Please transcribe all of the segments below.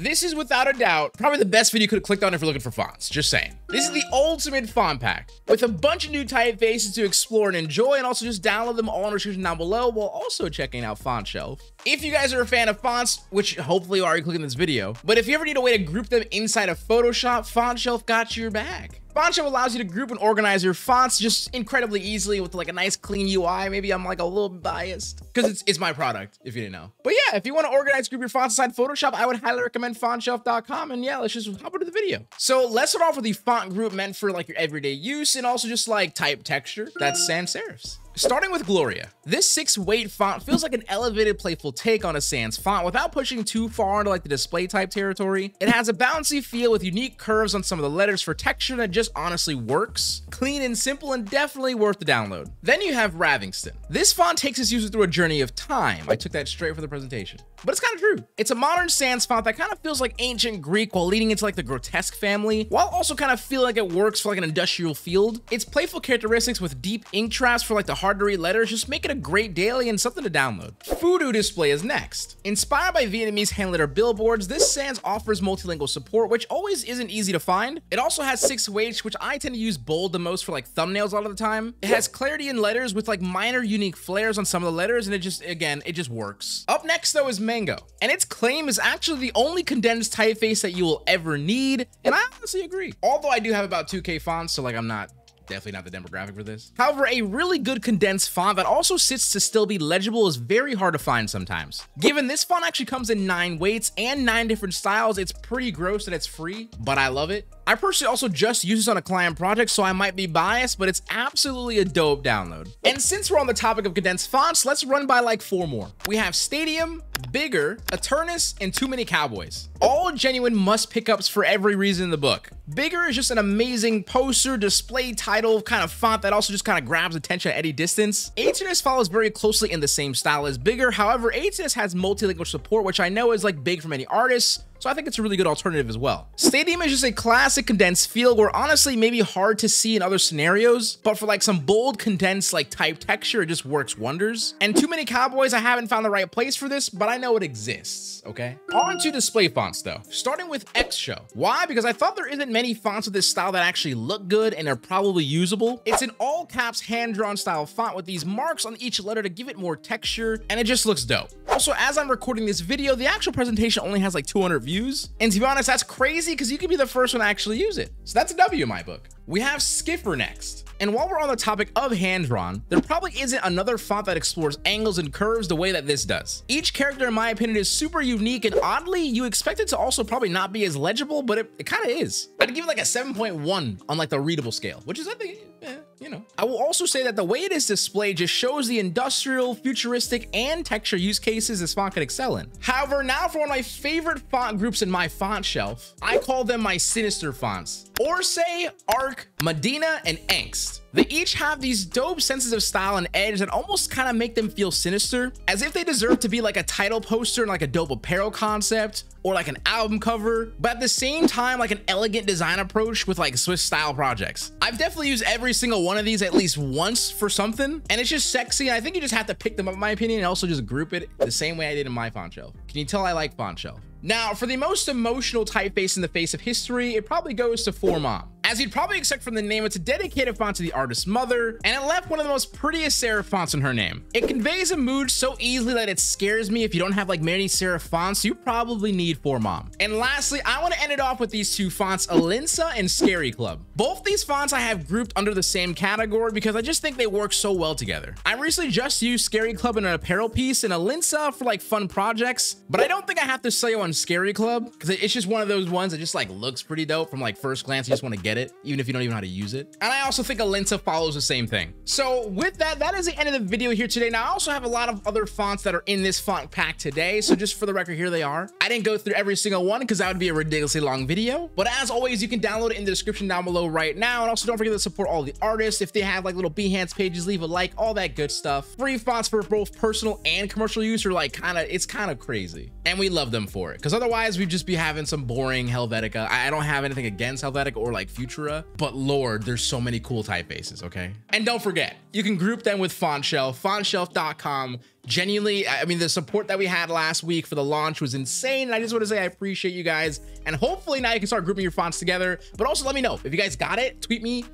This is without a doubt probably the best video you could have clicked on if you're looking for fonts. Just saying. This is the ultimate font pack with a bunch of new typefaces to explore and enjoy, and also just download them all in the description down below while also checking out Fontshelf. If you guys are a fan of fonts, which hopefully you are clicking this video, but if you ever need a way to group them inside of Photoshop, Fontshelf got your back. Fontshelf allows you to group and organize your fonts just incredibly easily with like a nice clean UI. Maybe I'm like a little biased because it's my product, if you didn't know. But yeah, if you want to organize, group your fonts inside Photoshop, I would highly recommend Fontshelf.com. And yeah, let's just hop into the video. So let's start off with the font group meant for like your everyday use and also just like type texture. That's sans serifs. Starting with Gloria, this 6-weight font feels like an elevated, playful take on a sans font without pushing too far into like the display type territory. It has a bouncy feel with unique curves on some of the letters for texture that just honestly works. Clean and simple and definitely worth the download. Then you have Ravingston. This font takes its user through a journey of time. I took that straight for the presentation, but it's kind of true. It's a modern sans font that kind of feels like ancient Greek while leading into like the grotesque family, while also kind of feeling like it works for like an industrial field. Its playful characteristics with deep ink traps for like the hard to read letters just make it a great daily and something to download. Fudu display is next. Inspired by Vietnamese hand letter billboards, this sans offers multilingual support, which always isn't easy to find. It also has 6 weights, which I tend to use bold the most for like thumbnails a lot of the time. It has clarity in letters with like minor unique flares on some of the letters, and it just works. Up next though is Mango, and its claim is actually the only condensed typeface that you will ever need, and I honestly agree. Although I do have about 2K fonts, so like I'm not definitely not the demographic for this. However, a really good condensed font that also sits to still be legible is very hard to find sometimes. Given this font actually comes in 9 weights and 9 different styles, it's pretty gross that it's free, but I love it. I personally also just use this on a client project, so I might be biased, but it's absolutely a dope download. And since we're on the topic of condensed fonts, let's run by like 4 more. We have Stadium, Bigger, Eternus, and Too Many Cowboys. All genuine must pickups for every reason in the book. Bigger is just an amazing poster, display title kind of font that also just kind of grabs attention at any distance. Eternus follows very closely in the same style as Bigger. However, Eternus has multilingual support, which I know is like big for many artists, so I think it's a really good alternative as well. Stadium is just a classic condensed feel where honestly maybe hard to see in other scenarios, but for like some bold condensed like type texture, it just works wonders. And Too Many Cowboys, I haven't found the right place for this, but I know it exists, okay? On to display fonts though, starting with X Show. Why? Because I thought there isn't many fonts with this style that actually look good and are probably usable. It's an all caps hand-drawn style font with these marks on each letter to give it more texture, and it just looks dope. Also, as I'm recording this video, the actual presentation only has like 200 views. And to be honest, that's crazy because you could be the first one to actually use it. So that's a W in my book. We have Skipper next. And while we're on the topic of hand-drawn, there probably isn't another font that explores angles and curves the way that this does. Each character, in my opinion, is super unique, and oddly, you expect it to also probably not be as legible, but it kind of is. I'd give it like a 7.1 on like the readable scale, which is, I think, you know. I will also say that the way it is displayed just shows the industrial, futuristic, and texture use cases this font could excel in. However, now for one of my favorite font groups in my font shelf, I call them my sinister fonts. Orsay, Arc, Medina, and Angst. They each have these dope senses of style and edge that almost kind of make them feel sinister, as if they deserve to be like a title poster and like a dope apparel concept or like an album cover, but at the same time, like an elegant design approach with like Swiss style projects. I've definitely used every single one of these at least once for something, and it's just sexy. And I think you just have to pick them up, in my opinion, and also just group it the same way I did in my Fontshelf. Can you tell I like Fontshelf? Now, for the most emotional typeface in the face of history, it probably goes to 4MOM. As you'd probably expect from the name, it's a dedicated font to the artist's mother, and it left one of the most prettiest serif fonts in her name. It conveys a mood so easily that it scares me if you don't have like many serif fonts, you probably need 4MOM. And lastly, I want to end it off with these 2 fonts, Alinsa and Scary Club. Both these fonts I have grouped under the same category because I just think they work so well together. I recently just used Scary Club in an apparel piece and Alinsa for like fun projects, but I don't think I have to sell you on Scary Club because it's just one of those ones that just like looks pretty dope from like first glance. You just want to get it even if you don't even know how to use it. And I also think Alinsa follows the same thing. So with that is the end of the video here today. Now I also have a lot of other fonts that are in this font pack today, so just for the record, here they are. I didn't go through every single one because that would be a ridiculously long video, but as always, you can download it in the description down below right now. And also don't forget to support all the artists. If they have like little Behance pages, leave a like, all that good stuff. Free fonts for both personal and commercial use are like kind of crazy, and we love them for it. Because otherwise, we'd just be having some boring Helvetica. I don't have anything against Helvetica or like future. Futura, but Lord, there's so many cool typefaces, okay? And don't forget, you can group them with Fontshelf, fontshelf.com. Genuinely, I mean, the support that we had last week for the launch was insane. And I just want to say I appreciate you guys. And hopefully now you can start grouping your fonts together. But also let me know if you guys got it. Tweet me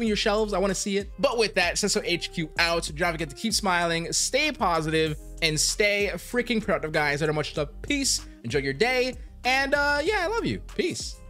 your shelves. I want to see it. But with that, Sesso HQ out. Don't forget to keep smiling, stay positive, and stay freaking productive, guys. That are much love. Peace. Enjoy your day. And yeah, I love you. Peace.